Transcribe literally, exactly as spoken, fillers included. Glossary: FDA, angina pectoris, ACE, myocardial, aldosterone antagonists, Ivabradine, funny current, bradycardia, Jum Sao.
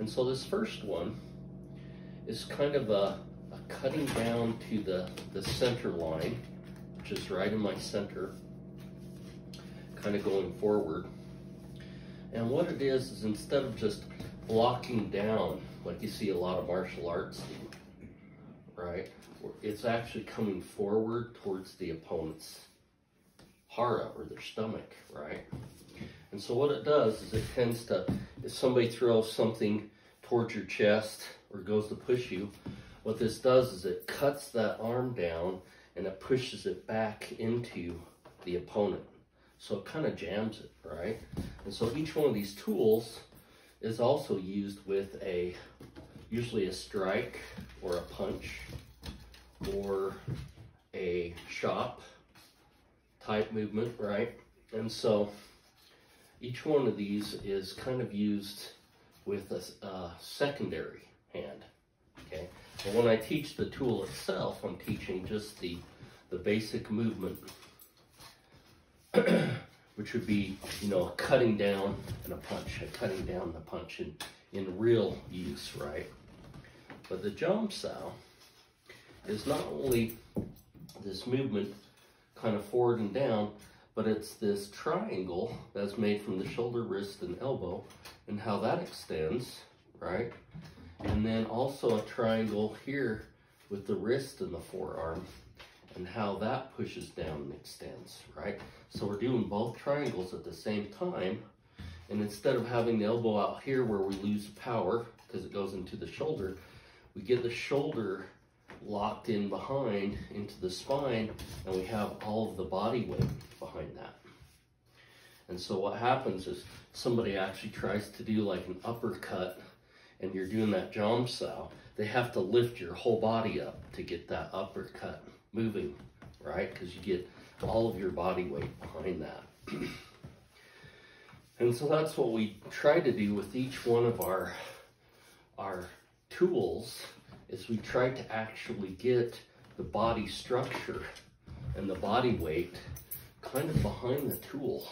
And so this first one is kind of a, a cutting down to the, the center line, which is right in my center, kind of going forward. And what it is, is instead of just blocking down, like you see a lot of martial arts do, right? It's actually coming forward towards the opponent's hara, or their stomach, right? And so what it does is it tends to, if somebody throws something towards your chest or goes to push you, what this does is it cuts that arm down and it pushes it back into the opponent. So it kind of jams it, right? And so each one of these tools is also used with a, usually a strike or a punch or a chop type movement, right? And so each one of these is kind of used with a, a secondary hand, okay? And when I teach the tool itself, I'm teaching just the, the basic movement, which would be, you know, a cutting down and a punch, a cutting down and a punch in, in real use, right? But the Jum Sao is not only this movement kind of forward and down, but it's this triangle that's made from the shoulder, wrist, and elbow, and how that extends, right? And then also a triangle here with the wrist and the forearm, and how that pushes down and extends, right? So we're doing both triangles at the same time, and instead of having the elbow out here where we lose power because it goes into the shoulder, we get the shoulder locked in behind into the spine, and we have all of the body weight behind that. And so what happens is somebody actually tries to do like an uppercut, and you're doing that Jum Sao, they have to lift your whole body up to get that uppercut moving, right? Because you get all of your body weight behind that. And so that's what we try to do with each one of our, our tools, is we try to actually get the body structure and the body weight kind of behind the tool.